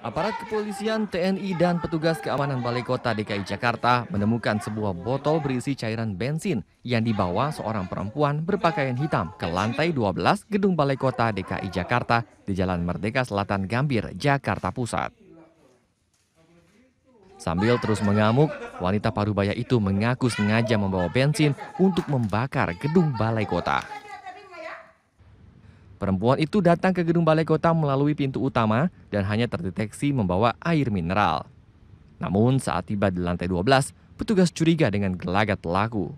Aparat kepolisian, TNI, dan petugas keamanan Balaikota DKI Jakarta menemukan sebuah botol berisi cairan bensin yang dibawa seorang perempuan berpakaian hitam ke lantai 12 gedung Balaikota DKI Jakarta di Jalan Merdeka Selatan Gambir, Jakarta Pusat. Sambil terus mengamuk, wanita parubaya itu mengaku sengaja membawa bensin untuk membakar gedung Balaikota. Perempuan itu datang ke gedung Balaikota melalui pintu utama dan hanya terdeteksi membawa air mineral. Namun saat tiba di lantai 12, petugas curiga dengan gelagat pelaku.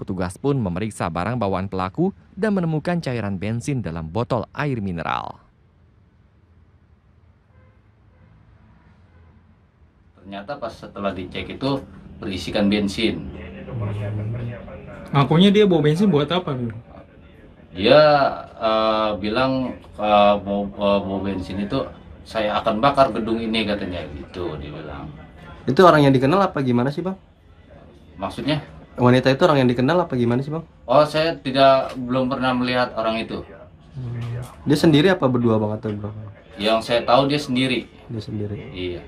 Petugas pun memeriksa barang bawaan pelaku dan menemukan cairan bensin dalam botol air mineral. Ternyata pas setelah dicek itu berisikan bensin. Ngakunya dia bawa bensin buat apa? Dia bilang mau bensin itu saya akan bakar gedung ini katanya gitu dia bilang. Itu orang yang dikenal apa gimana sih, Bang? Maksudnya? Wanita itu orang yang dikenal apa gimana sih, Bang? Oh, saya belum pernah melihat orang itu. Dia sendiri apa berdua, Bang, atau berapa? Yang saya tahu dia sendiri. Dia sendiri. Iya.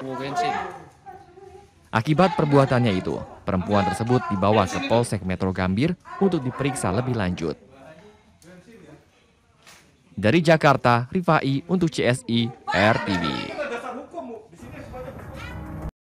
Mau bensin. Akibat perbuatannya itu, perempuan tersebut dibawa ke Polsek Metro Gambir untuk diperiksa lebih lanjut. Dari Jakarta, Rifai untuk CSIRTV.